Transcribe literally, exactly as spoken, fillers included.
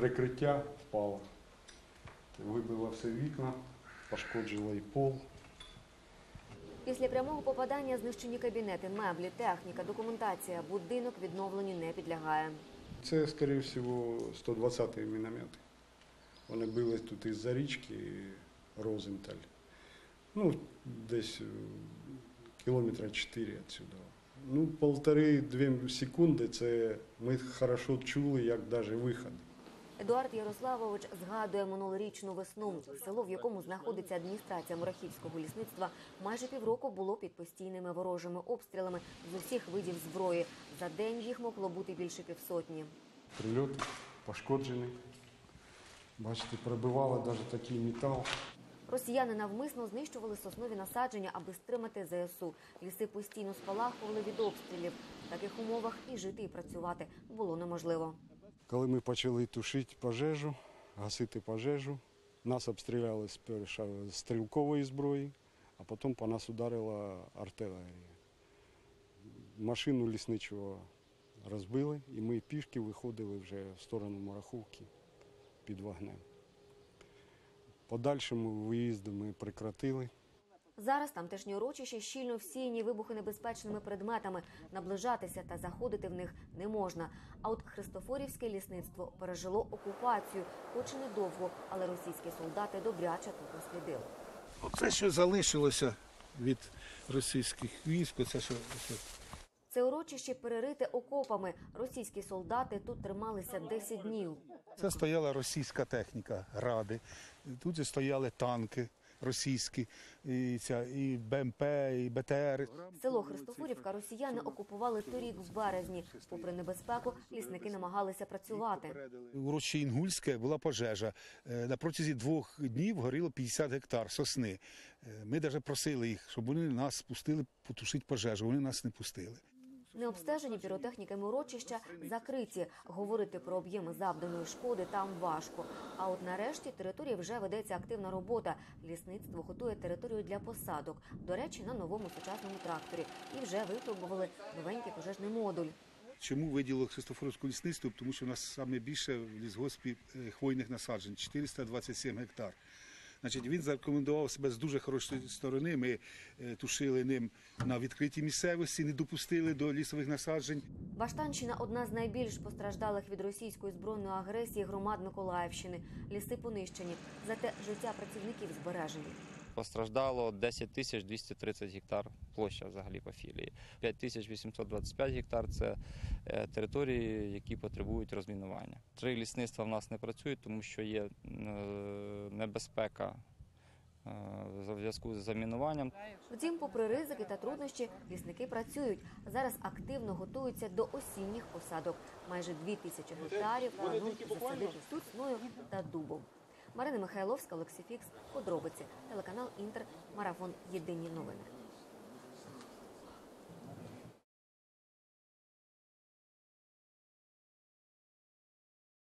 перекриття впало. Вибило все вікна, пошкодило і пол. Після прямого попадання знищені кабінети, меблі, техніка, документація. Будинок відновленню не підлягає. Це, скоріше всього, сто двадцятий міномети. Вони били тут із-за річки Розенталь. Ну, десь кілометра чотири відсюди. Ну, півтори-дві секунди, це ми хорошо чули, як навіть вихід. Едуард Ярославович згадує минулорічну весну. Село, в якому знаходиться адміністрація Мурахівського лісництва, майже півроку було під постійними ворожими обстрілами з усіх видів зброї. За день їх могло бути більше півсотні. Прильот пошкоджений. Бачите, пробивало навіть такий метал. Росіяни навмисно знищували соснові насадження, аби стримати ЗСУ. Ліси постійно спалахували від обстрілів. В таких умовах і жити, і працювати було неможливо. Коли ми почали тушити пожежу, гасити пожежу, нас обстріляли спершу з стрілкової зброї, а потім по нас ударила артилерія. Машину лісничого розбили, і ми пішки виходили вже в сторону Мараховки під вогнем. Подальшому виїзди ми прекратили. Зараз тамтешні урочища щільно всіяні вибухонебезпечними предметами. Наближатися та заходити в них не можна. А от Христофорівське лісництво пережило окупацію. Хоч і недовго, але російські солдати добряче тут наслідили. Оце, що залишилося від російських військ, оце, що... Це урочище перерите окопами. Російські солдати тут трималися десять днів. Це стояла російська техніка, гради. Тут же стояли танки російські, і, ця, і БМП, і Бе Те Ер. Село Христофорівка росіяни окупували торік в березні. Попри небезпеку, лісники намагалися працювати. У Урочі Інгульське була пожежа. На протязі двох днів горіло п'ятдесят гектар сосни. Ми навіть просили їх, щоб вони нас пустили потушити пожежу. Вони нас не пустили. Необстежені піротехніками урочища закриті. Говорити про об'єми завданої шкоди там важко. А от нарешті території вже ведеться активна робота. Лісництво готує територію для посадок. До речі, на новому сучасному тракторі. І вже випробували новенький пожежний модуль. Чому виділило Христофорівське лісництво? Тому що у нас найбільше в лісгоспі хвойних насаджень – чотириста двадцять сім гектар. Значить, він зарекомендував себе з дуже хорошої сторони. Ми тушили ним на відкритій місцевості, не допустили до лісових насаджень. Баштанщина – одна з найбільш постраждалих від російської збройної агресії громад Миколаївщини. Ліси понищені, зате життя працівників збережені. Постраждало десять тисяч двісті тридцять гектар площа взагалі по філії. п'ять тисяч вісімсот двадцять п'ять гектар – це території, які потребують розмінування. Три лісництва в нас не працюють, тому що є небезпека в зв'язку з замінуванням. Втім, попри ризики та труднощі, лісники працюють. Зараз активно готуються до осінніх посадок. Майже дві тисячі гектарів планують засадити сосною та дубом. Марина Михайловська, Олексій Фікс, Подробиці, телеканал Інтер, Марафон, Єдині новини.